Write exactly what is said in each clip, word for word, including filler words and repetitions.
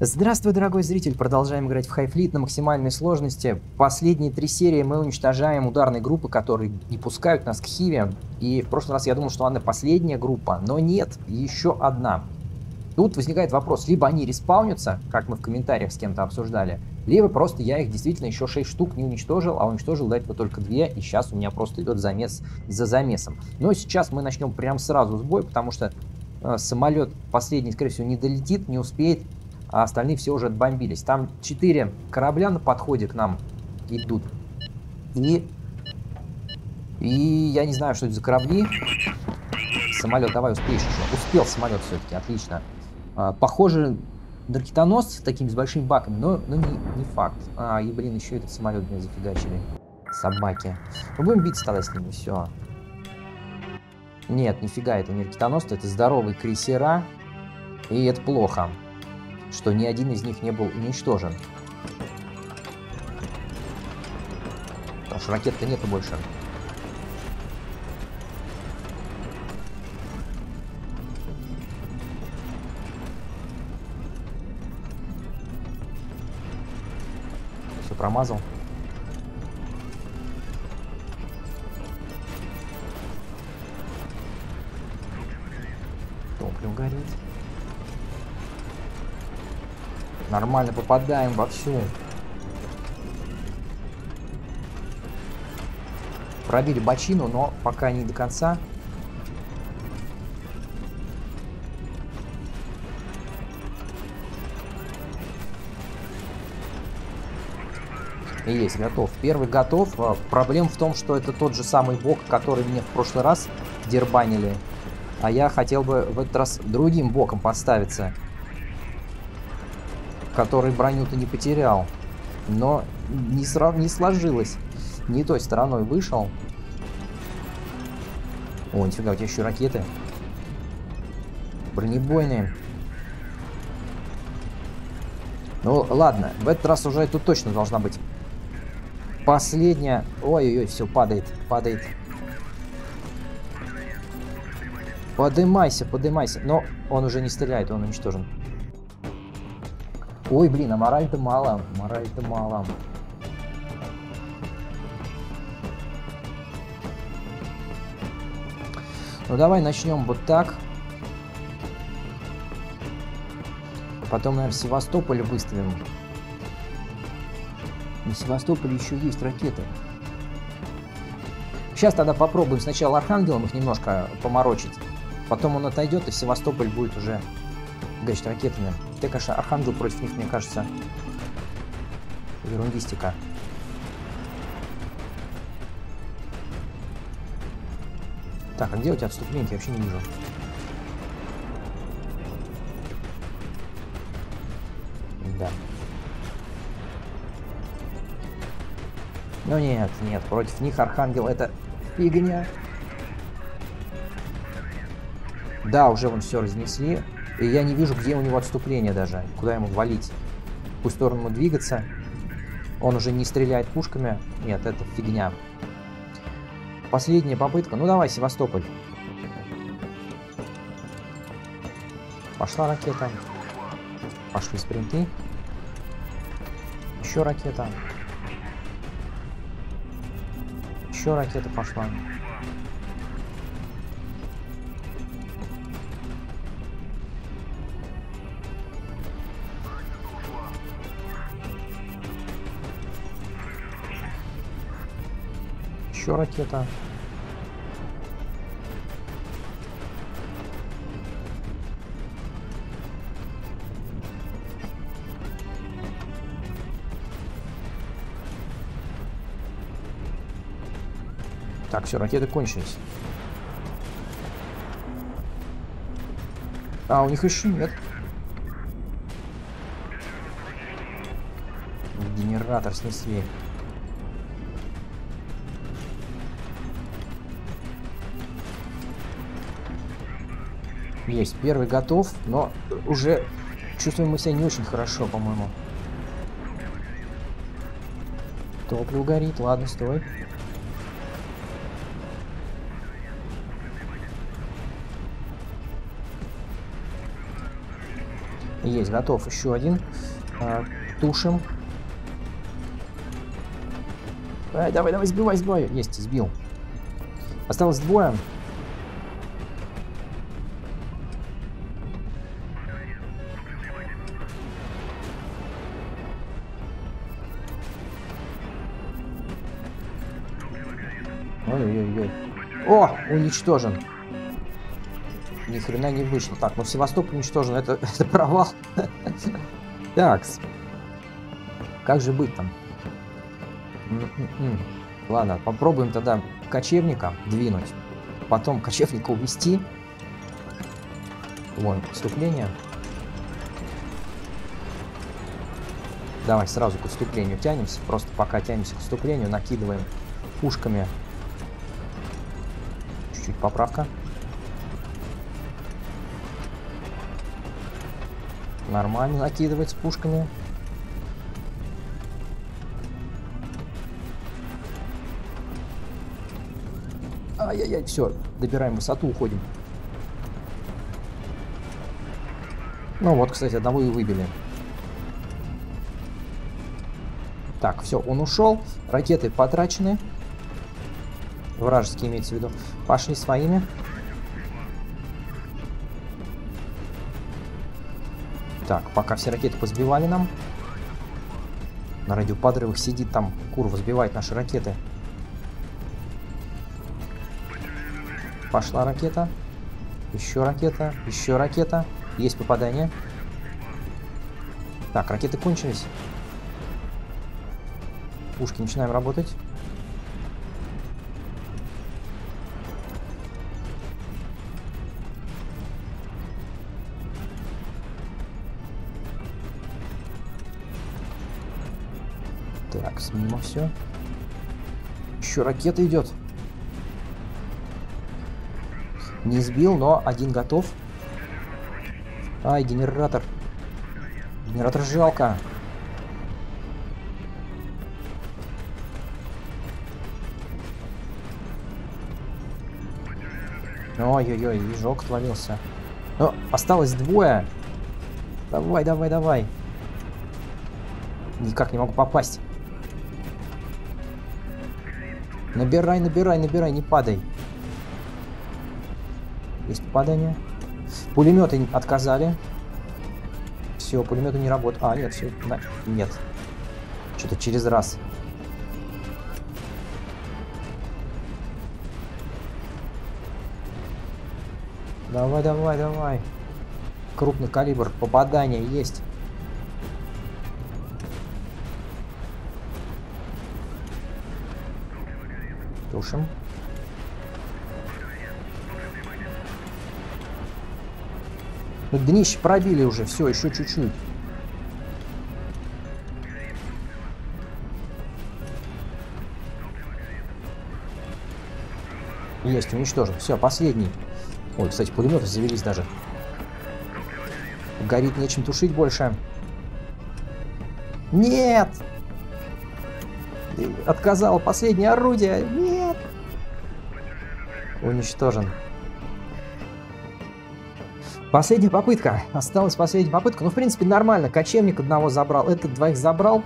Здравствуй, дорогой зритель! Продолжаем играть в HighFleet на максимальной сложности. Последние три серии мы уничтожаем ударные группы, которые не пускают нас к Хиве. И в прошлый раз я думал, что она последняя группа, но нет, еще одна. Тут возникает вопрос, либо они респаунятся, как мы в комментариях с кем-то обсуждали, либо просто я их действительно еще шесть штук не уничтожил, а уничтожил до этого только две, и сейчас у меня просто идет замес за замесом. Но сейчас мы начнем прям сразу с боя, потому что э, самолет последний, скорее всего, не долетит, не успеет. А остальные все уже отбомбились. Там четыре корабля на подходе к нам идут. И... И я не знаю, что это за корабли. Самолет, давай, успеешь еще. Успел самолет все-таки, отлично. А, похоже, ракетонос с такими с большими баками, но, но не, не факт. А, и, блин, еще этот самолет меня зафигачили. Собаки. Мы будем биться тогда с ними, все. Нет, нифига, это не ракетонос, это здоровые крейсера. И это плохо, что ни один из них не был уничтожен. Потому что ракет-то нету больше. Все промазал. Топливо горит. Нормально попадаем вовсю. Пробили бочину, но пока не до конца. Есть, готов. Первый готов. Проблема в том, что это тот же самый бок, который мне в прошлый раз дербанили. А я хотел бы в этот раз другим боком подставиться, который броню-то не потерял, но не, сра... не сложилось, не той стороной вышел. О, нифига, у тебя еще ракеты бронебойные. Ну ладно, в этот раз уже тут точно должна быть последняя. Ой-ой-ой, все падает, падает. Подымайся, подымайся, но он уже не стреляет, он уничтожен. Ой, блин, а мораль-то мало, мораль-то мало. Ну давай начнем вот так. Потом, наверное, Севастополь выставим. На Севастополе еще есть ракеты. Сейчас тогда попробуем сначала Архангелом их немножко поморочить. Потом он отойдет, и Севастополь будет уже гачить ракетами. Хотя, конечно, Архангел против них, мне кажется, ерундистика. Так, а где у тебя отступление? Я вообще не вижу. Да. Ну нет, нет, против них Архангел — это фигня. Да, уже вон все разнесли. И я не вижу, где у него отступление даже, куда ему валить, в какую сторону ему двигаться. Он уже не стреляет пушками. Нет, это фигня. Последняя попытка. Ну давай, Севастополь. Пошла ракета. Пошли спринты. Еще ракета. Еще ракета пошла. Ракета. Так, все, ракеты кончились. А, у них еще нет. Генератор снесли. Есть, первый готов, но уже чувствуем мы себя не очень хорошо, по-моему. Топливо горит, ладно, стой. Есть, готов. Еще один. А, тушим. Ай, давай, давай, сбивай, сбивай. Есть, сбил. Осталось двое. Ой-ой-ой. О, уничтожен. Ни хрена не вышло. Так, ну Севастополь уничтожен. Это, это провал. Так. Как же быть там? Ладно, попробуем тогда кочевника двинуть. Потом кочевника увести. Вон, поступление. Давай сразу к отступлению тянемся. Просто пока тянемся к отступлению, накидываем пушками. Чуть-чуть поправка. Нормально накидывать с пушками. Ай-яй-яй, все, добираем высоту, уходим. Ну вот, кстати, одного и выбили. Так, все, он ушел. Ракеты потрачены. Вражеские имеется в виду. Пошли своими. Так, пока все ракеты позбивали нам. На радиоподрывах сидит там курва, сбивает наши ракеты. Пошла ракета. Еще ракета. Еще ракета. Есть попадание. Так, ракеты кончились. Пушки начинаем работать. Так, сниму все. Еще ракета идет. Не сбил, но один готов. Ай, генератор. Генератор жалко. Ой-ой-ой, вижок отвалился. Но осталось двое. Давай, давай, давай. Никак не могу попасть. Набирай, набирай, набирай, не падай. Есть попадание. Пулеметы отказали. Все, пулеметы не работают. А, нет, все. На... Нет. Что-то через раз. Давай, давай, давай. Крупный калибр. Попадание есть. Тушим. Ну, днище пробили уже, все, еще чуть-чуть. Есть, уничтожен. Все, последний. Ой, кстати, пулеметы завелись даже. Горит, нечем тушить больше. Нет! Отказал последнее орудие. Нет! Уничтожен. Последняя попытка. Осталась последняя попытка. Ну, в принципе, нормально. Кочевник одного забрал. Этот двоих забрал.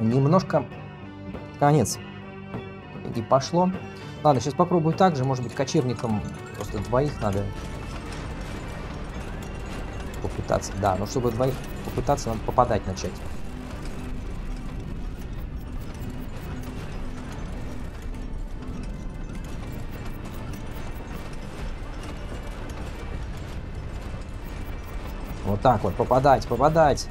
Немножко конец. И пошло. Ладно, сейчас попробую так же. Может быть, кочевником просто двоих надо попытаться. Да, но чтобы двоих попытаться, надо попадать начать. Вот так вот, попадать, попадать.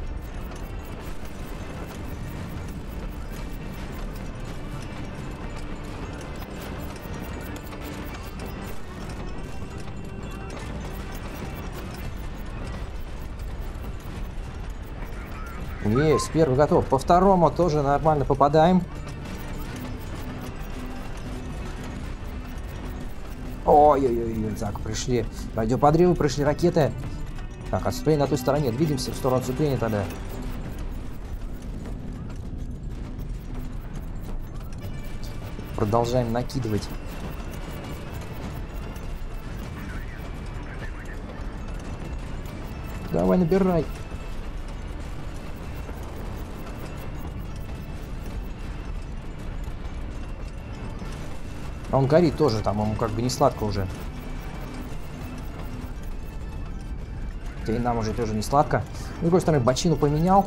Есть, первый готов. По второму тоже нормально попадаем. Ой-ой-ой, так, пришли. Радиоподрывы, пришли ракеты. Так, отступление на той стороне. Двигаемся в сторону отступления тогда. Продолжаем накидывать. Давай, набирай. А он горит тоже, там ему как бы не сладко уже. Да и нам уже тоже не сладко. С другой стороны, бочину поменял.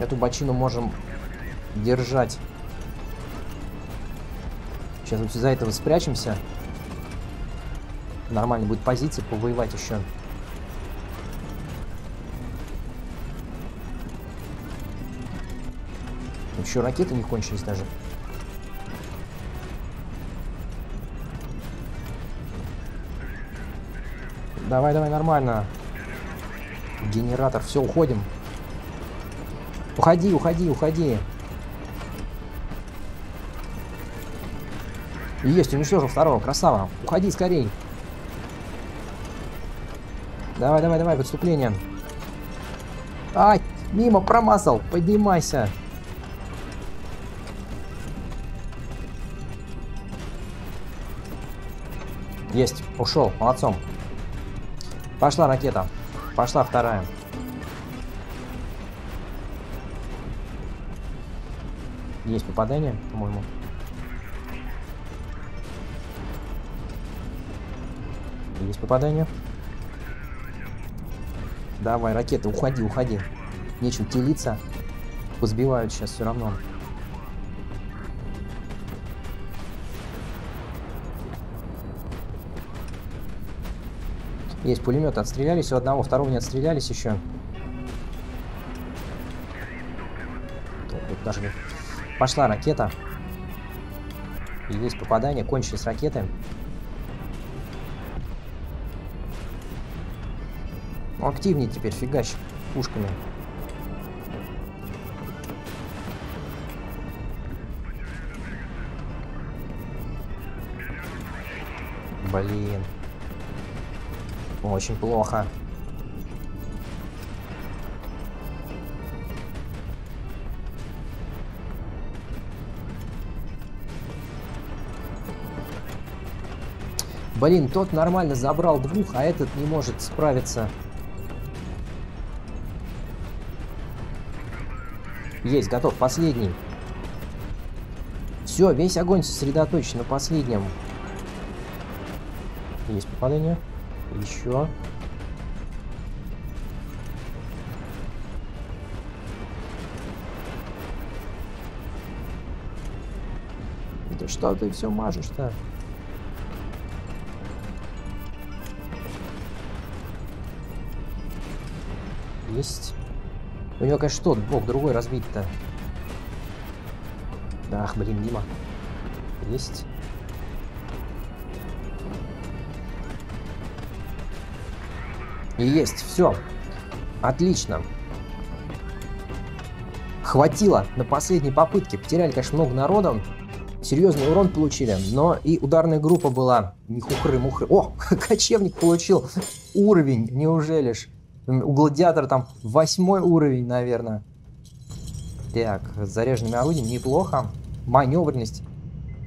Эту бочину можем держать. Сейчас вот из-за этого спрячемся. Нормально будет позиция, повоевать еще. Еще ракеты не кончились даже. Давай, давай, нормально. Генератор, все, уходим. Уходи, уходи, уходи. Есть, уничтожил второго, красава. Уходи скорей. Давай, давай, давай, подступление. Ай, мимо, промазал, поднимайся. Есть, ушел, молодцом. Пошла ракета, пошла вторая. Есть попадание, по-моему. Есть попадание. Давай, ракеты, уходи, уходи. Нечем телиться. Позбивают сейчас все равно. Есть пулемет, отстрелялись у одного, второго не отстрелялись еще. Тут даже... Пошла ракета. Есть попадание, кончились ракеты. Активнее теперь фигач пушками. Блин. Очень плохо. Блин, тот нормально забрал двух, а этот не может справиться. Есть, готов, последний. Все, весь огонь сосредоточен на последнем. Есть попадание. Еще. Да что ты все мажешь-то? Есть. У него, конечно, тот бок другой разбит-то. Ах, блин, мимо. Есть. И есть, все. Отлично. Хватило на последней попытке. Потеряли, конечно, много народа. Серьезный урон получили, но и ударная группа была. Не хухры-мухры. О, кочевник получил уровень, неужели ж? У гладиатора там восьмой уровень, наверное. Так, с заряженными орудиями неплохо. Маневренность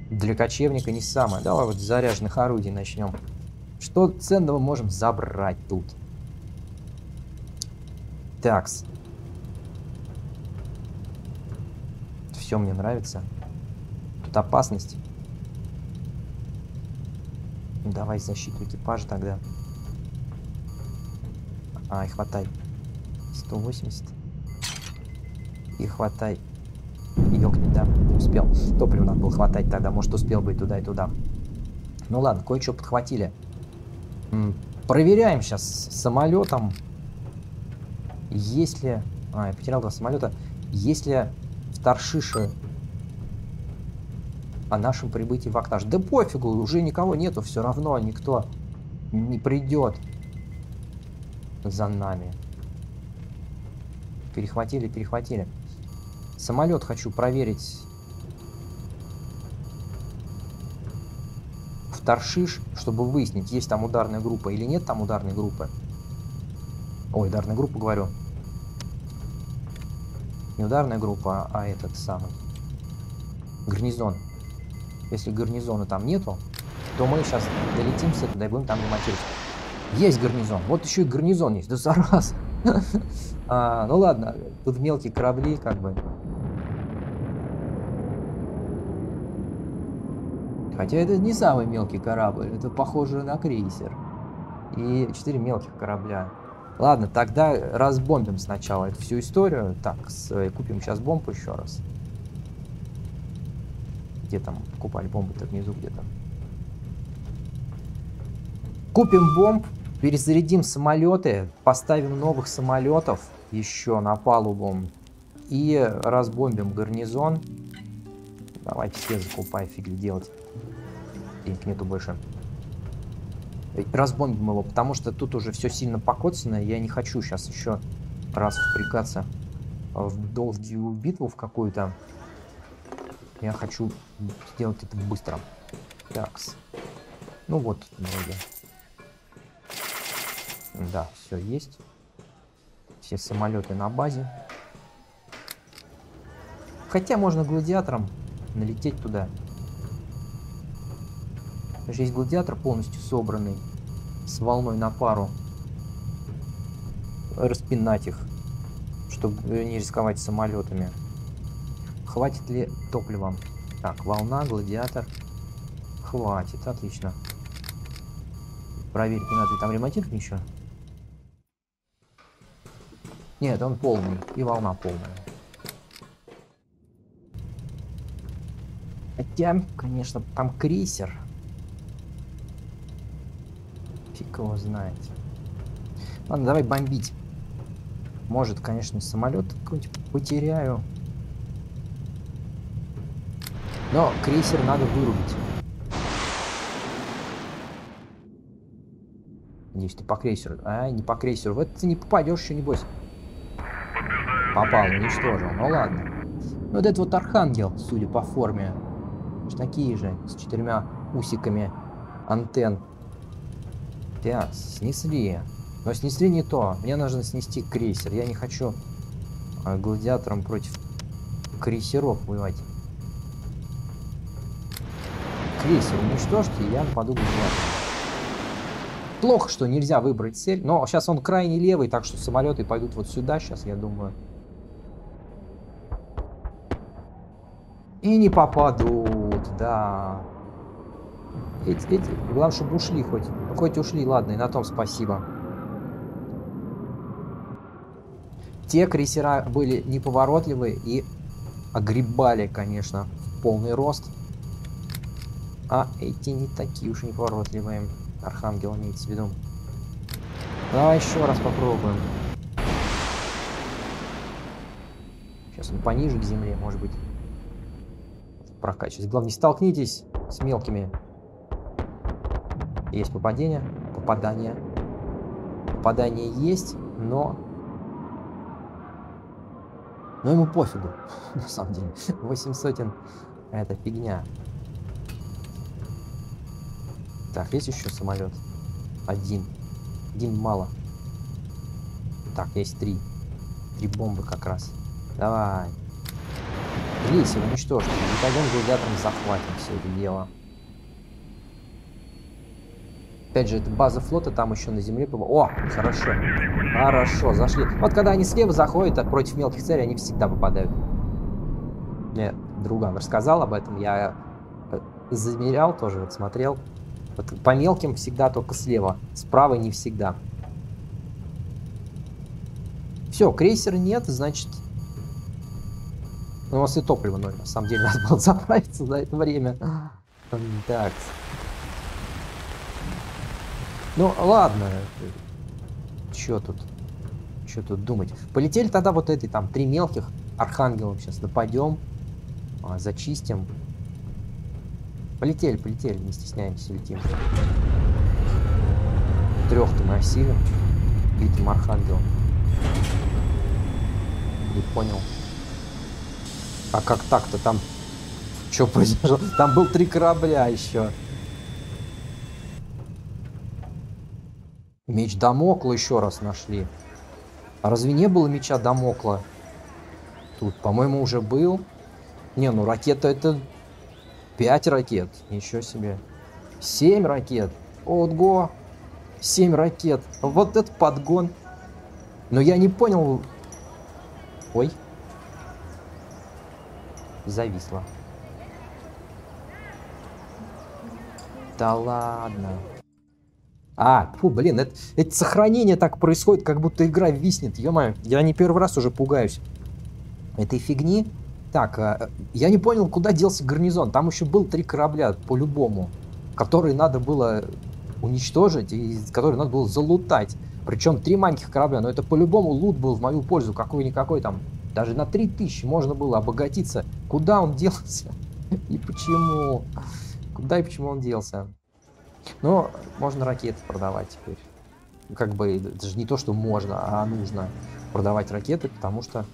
для кочевника не самая. Давай вот с заряженных орудий начнем. Что ценного можем забрать тут? Такс. Все мне нравится. Тут опасность. Давай защиту экипажа тогда. Ай, хватай. сто восемьдесят. И хватай. Ёкнет, да, не успел. Топливо надо было хватать тогда. Может, успел бы и туда, и туда. Ну ладно, кое-что подхватили. Проверяем сейчас самолетом. Если... А, я потерял два самолета. Если в Таршише о нашем прибытии в Акташ. Да пофигу, уже никого нету. Все равно никто не придет за нами. Перехватили, перехватили. Самолет хочу проверить. В Таршиш, чтобы выяснить, есть там ударная группа или нет там ударной группы. Ой, ударная группа, говорю. Не ударная группа, а этот самый. Гарнизон. Если гарнизона там нету, то мы сейчас долетим с этого и будем там ремонтировать. Есть гарнизон. Вот еще и гарнизон есть. Да зараз. Ну ладно, тут мелкие корабли, как бы. Хотя это не самый мелкий корабль, это похоже на крейсер. И четыре мелких корабля. Ладно, тогда разбомбим сначала эту всю историю. Так, купим сейчас бомбу еще раз. Где там покупали бомбы-то? Внизу где-то. Купим бомб, перезарядим самолеты, поставим новых самолетов еще на палубу и разбомбим гарнизон. Давайте все закупай, фигли делать. Денег нету больше. Разбомбим его, потому что тут уже все сильно покоцано. Я не хочу сейчас еще раз впрягаться в долгую битву в какую-то. Я хочу сделать это быстро. Такс. Ну вот, вроде. Да, все есть. Все самолеты на базе. Хотя можно гладиатором налететь туда. Здесь гладиатор полностью собранный. С волной на пару. Распинать их. Чтобы не рисковать самолетами. Хватит ли топлива? Так, волна, гладиатор. Хватит, отлично. Проверить, не надо ли там ремонтировать ничего. Нет, он полный. И волна полная. Хотя, конечно, там крейсер. Фиг его знает. Ладно, давай бомбить. Может, конечно, самолет какой-нибудь потеряю. Но крейсер надо вырубить. Надеюсь, ты по крейсеру. А, не по крейсеру. Вот ты не попадешь еще, небось. Попал, уничтожил. Ну ладно. Вот это вот Архангел, судя по форме. Такие же, с четырьмя усиками антенн. Да, снесли. Но снесли не то. Мне нужно снести крейсер. Я не хочу гладиатором против крейсеров воевать. Крейсер уничтожьте, я нападу гладиатором. Плохо, что нельзя выбрать цель, но сейчас он крайне левый, так что самолеты пойдут вот сюда сейчас, я думаю. И не попадут, да. Эти, эти, главное, чтобы ушли хоть. Хоть ушли, ладно, и на том спасибо. Те крейсера были неповоротливы и огребали, конечно, в полный рост. А эти не такие уж неповоротливые. Архангел имеется в виду. Давай еще раз попробуем. Сейчас он пониже к земле, может быть. Прокачивать. Главное, не столкнитесь с мелкими. Есть попадение. Попадание. Попадание есть, но... Но ему пофигу. На самом деле. восемьсот. Это фигня. Так, есть еще самолет? Один. Один мало. Так, есть три. Три бомбы как раз. Давай. Крейсер уничтожим. И пойдем гладиатором захватим все это дело. Опять же, это база флота, там еще на земле было. О, хорошо. Хорошо, зашли. Вот когда они слева заходят, а против мелких целей они всегда попадают. Мне друган рассказал об этом. Я замерял тоже, вот смотрел. Вот по мелким всегда только слева. Справа не всегда. Все, крейсера нет, значит... Ну, у нас и топливо ноль, на самом деле, надо было заправиться за это время. Так. Ну, ладно. Чё тут? Чё тут думать? Полетели тогда вот эти, там, три мелких. Архангелом сейчас нападем, зачистим. Полетели, полетели, не стесняемся, летим. Трёх-то мы осилим. Летим Архангелом. Не понял. А как так-то там? Что произошло? Там был три корабля еще. Меч Дамокла еще раз нашли. А разве не было меча Дамокла? Тут, по-моему, уже был. Не, ну ракета это... Пять ракет. Ничего себе. Семь ракет. Ого. Семь ракет. Вот это подгон. Но я не понял... Ой. Зависло. Да ладно. А, фу, блин, это, это сохранение так происходит, как будто игра виснет. Ё-моё, я не первый раз уже пугаюсь этой фигни. Так, я не понял, куда делся гарнизон. Там еще был три корабля, по-любому, которые надо было уничтожить и которые надо было залутать. Причем три маленьких корабля, но это по-любому лут был в мою пользу, какой-никакой там. Даже на три тысячи можно было обогатиться. Куда он делся? И почему? Куда и почему он делся? Но можно ракеты продавать теперь. Как бы, это же не то, что можно, а нужно продавать ракеты, потому что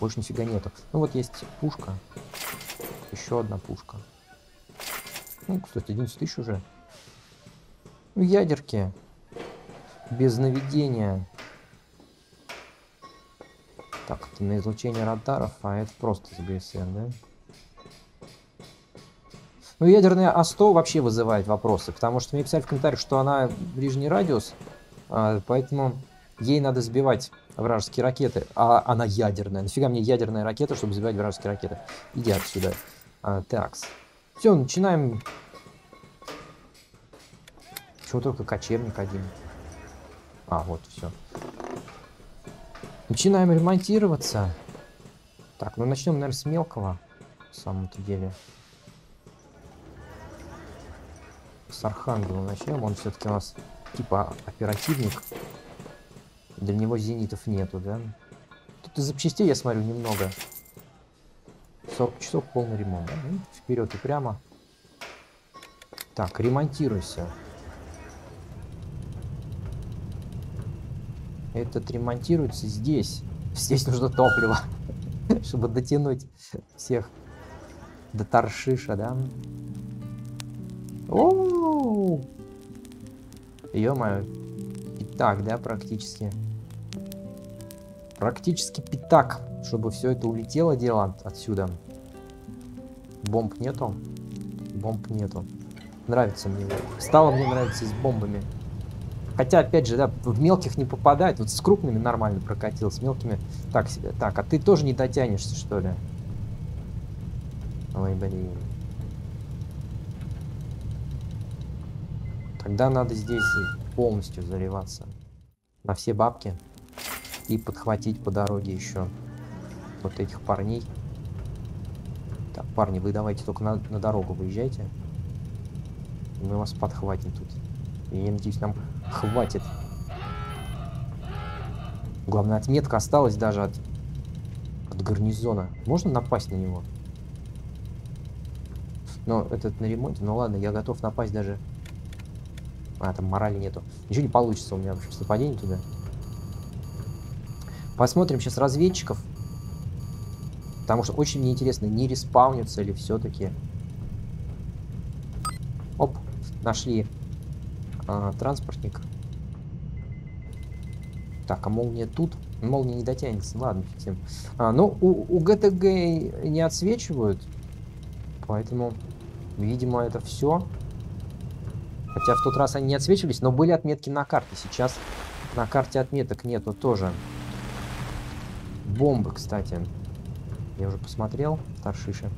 больше нифига нету. Ну вот есть пушка. Еще одна пушка. Ну, кстати, одиннадцать тысяч уже. Ну, ядерки. Без наведения. Так, это на излучение радаров, а это просто СГСН, да? Ну, ядерная А сто вообще вызывает вопросы, потому что мне писали в комментариях, что она ближний радиус, поэтому ей надо сбивать вражеские ракеты, а она ядерная. Нафига мне ядерная ракета, чтобы сбивать вражеские ракеты? Иди отсюда. А, такс. Все, начинаем. Чего только кочевник один. А, вот, все. Начинаем ремонтироваться. Так, ну начнем, наверное, с мелкого, в самом-то деле. С Архангела начнем. Он все-таки у нас типа оперативник. Для него зенитов нету, да? Тут и запчастей, я смотрю, немного. сорок часов, полный ремонт. Да? Вперед и прямо. Так, ремонтируйся. Этот ремонтируется здесь. Здесь нужно топливо, чтобы дотянуть всех до Таршиша, да? О-о-о! Ё-моё. Пятак, да, практически. Практически пятак, чтобы все это улетело дело отсюда. Бомб нету? Бомб нету. Нравится мне. Стало мне нравиться с бомбами. Хотя, опять же, да, в мелких не попадает. Вот с крупными нормально прокатил, с мелкими так себе. Так, а ты тоже не дотянешься, что ли? Ой, блин. Тогда надо здесь полностью заливаться. На все бабки. И подхватить по дороге еще вот этих парней. Так, парни, вы давайте только на, на дорогу выезжайте. Мы вас подхватим тут. И я надеюсь, нам хватит. Главное, отметка осталась даже от, от гарнизона. Можно напасть на него? Но этот на ремонте. Ну ладно, я готов напасть даже. А, там морали нету. Ничего не получится у меня, в общем, с нападением туда. Посмотрим сейчас разведчиков. Потому что очень мне интересно, не респаунятся ли все-таки. Оп, нашли. Транспортник. Так, а молния тут? Молния не дотянется. Ладно, всем. А, ну, у, у ГТГ не отсвечивают. Поэтому, видимо, это все. Хотя в тот раз они не отсвечивались, но были отметки на карте. Сейчас на карте отметок нету тоже. Бомбы, кстати. Я уже посмотрел. Таршиши.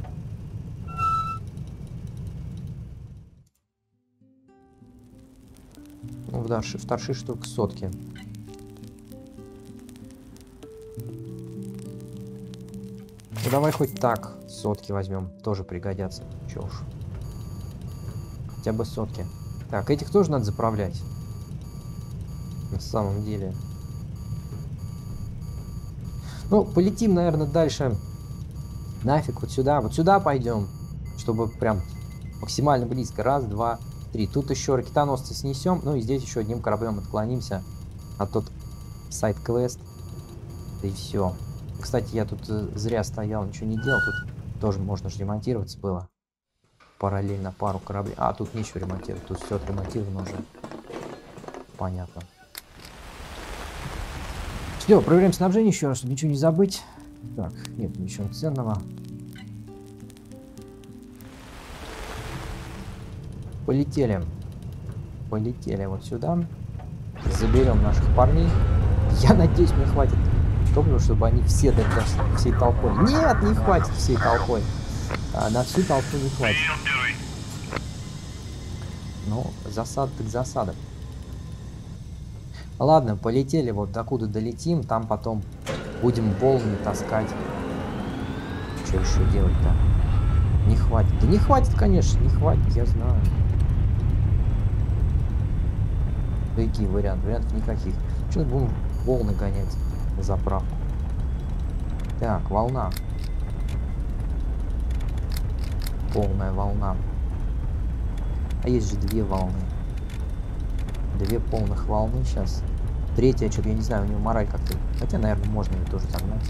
В Таршиш только сотки. Ну давай хоть так сотки возьмем. Тоже пригодятся. Че уж. Хотя бы сотки. Так, этих тоже надо заправлять. На самом деле. Ну, полетим, наверное, дальше. Нафиг, вот сюда. Вот сюда пойдем. Чтобы прям максимально близко. Раз, два. Три. Тут еще ракетоносцы снесем. Ну и здесь еще одним кораблем отклонимся. А тот сайт-квест. И все. Кстати, я тут зря стоял, ничего не делал. Тут тоже можно же ремонтироваться было. Параллельно пару кораблей. А, тут нечего ремонтировать. Тут все отремонтировано уже. Понятно. Все, проверяем снабжение еще раз, чтобы ничего не забыть. Так, нет ничего ценного. Полетели. Полетели вот сюда. Заберем наших парней. Я надеюсь, мне хватит топлива, чтобы они все дошли всей толпой. Нет, не хватит всей толпой. А на всю толпу не хватит. Ну, засада так засада. Ладно, полетели вот докуда долетим, там потом будем волны таскать. Что еще делать-то? Не хватит. Да не хватит, конечно, не хватит, я знаю. Какие варианты? Вариантов никаких. Сейчас будем волны гонять на заправку. Так, волна. Полная волна. А есть же две волны. Две полных волны сейчас. Третья, что-то я не знаю, у нее мораль как-то. Хотя, наверное, можно ее тоже загнать.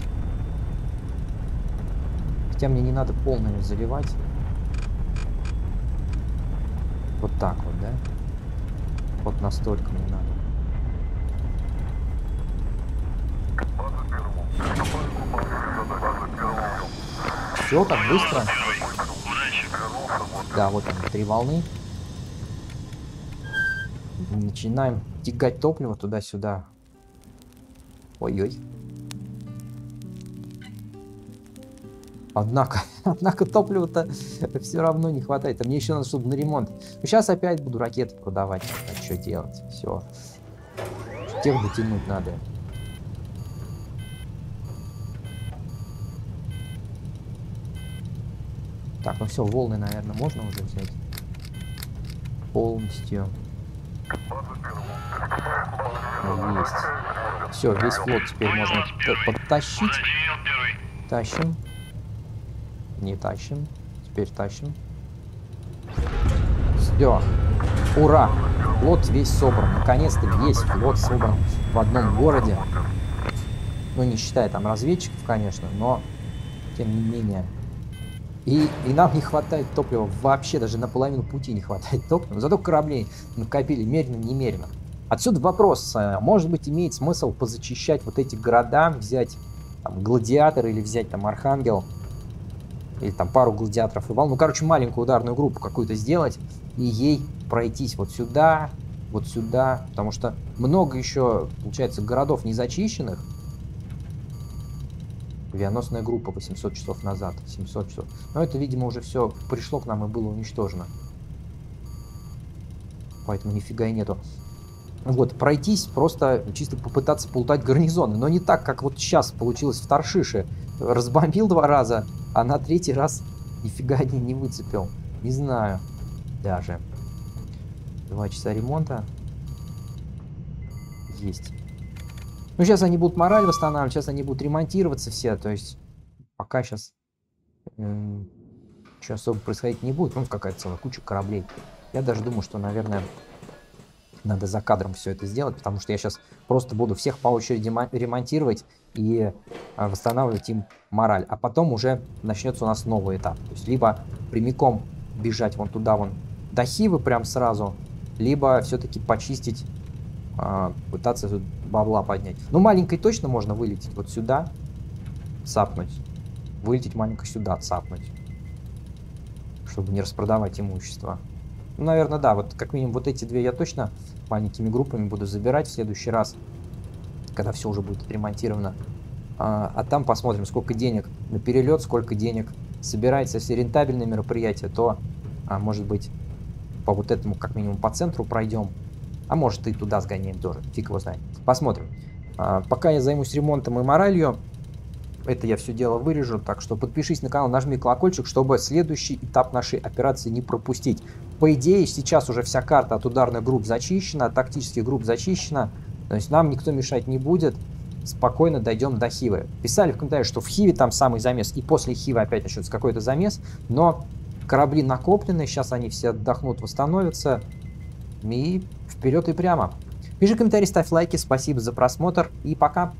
Хотя мне не надо полными заливать. Вот так вот, да? Вот настолько мне надо. Все, так быстро. Да, вот там три волны. Начинаем тягать топливо туда-сюда. Ой-ой. Однако, однако топливо-то все равно не хватает. А мне еще надо, чтобы на ремонт. Ну, сейчас опять буду ракеты продавать. А что делать? Все. Тех дотянуть надо. Так, ну все, волны, наверное, можно уже взять. Полностью. Есть. Все, весь флот теперь можно подтащить. Тащим. Не тащим. Теперь тащим. Все. Ура! Флот весь собран. Наконец-то весь флот собран в одном городе. Ну, не считая там разведчиков, конечно, но тем не менее. И, и нам не хватает топлива. Вообще даже на половину пути не хватает топлива. Зато кораблей накопили меренно-немерено. Отсюда вопрос. Может быть, имеет смысл позачищать вот эти города, взять там Гладиатор или взять там Архангел. Или там пару Гладиаторов и волну. Ну, короче, маленькую ударную группу какую-то сделать. И ей пройтись вот сюда, вот сюда. Потому что много еще, получается, городов незачищенных. Авианосная группа восемьсот часов назад, семьсот часов. Но это, видимо, уже все пришло к нам и было уничтожено. Поэтому нифига и нету. Вот, пройтись, просто чисто попытаться полутать гарнизоны. Но не так, как вот сейчас получилось в Таршише. Разбомбил два раза, а на третий раз нифига не, не выцепил. Не знаю даже. Два часа ремонта. Есть. Ну, сейчас они будут мораль восстанавливать, сейчас они будут ремонтироваться все, то есть пока сейчас э, еще особо происходить не будет. Ну, какая-то целая куча кораблей. Я даже думаю, что, наверное, надо за кадром все это сделать, потому что я сейчас просто буду всех по очереди ремонтировать и э, восстанавливать им мораль. А потом уже начнется у нас новый этап. То есть либо прямиком бежать вон туда, вон до Хивы прям сразу, либо все-таки почистить, пытаться тут бабла поднять. Ну, маленькой точно можно вылететь вот сюда, цапнуть. Вылететь маленько сюда, цапнуть. Чтобы не распродавать имущество. Ну, наверное, да. Вот как минимум вот эти две я точно маленькими группами буду забирать в следующий раз, когда все уже будет отремонтировано. А, а там посмотрим, сколько денег на перелет, сколько денег собирается. Если рентабельные мероприятия, то, а, может быть, по вот этому как минимум по центру пройдем. А может, и туда сгоняем тоже. Фиг его знает. Посмотрим. А, пока я займусь ремонтом и моралью, это я все дело вырежу. Так что подпишись на канал, нажми колокольчик, чтобы следующий этап нашей операции не пропустить. По идее, сейчас уже вся карта от ударных групп зачищена, от тактических групп зачищена. То есть нам никто мешать не будет. Спокойно дойдем до Хивы. Писали в комментариях, что в Хиве там самый замес. И после Хивы опять начнется какой-то замес. Но корабли накоплены. Сейчас они все отдохнут, восстановятся. И вперед и прямо. Пиши комментарии, ставь лайки, спасибо за просмотр и пока!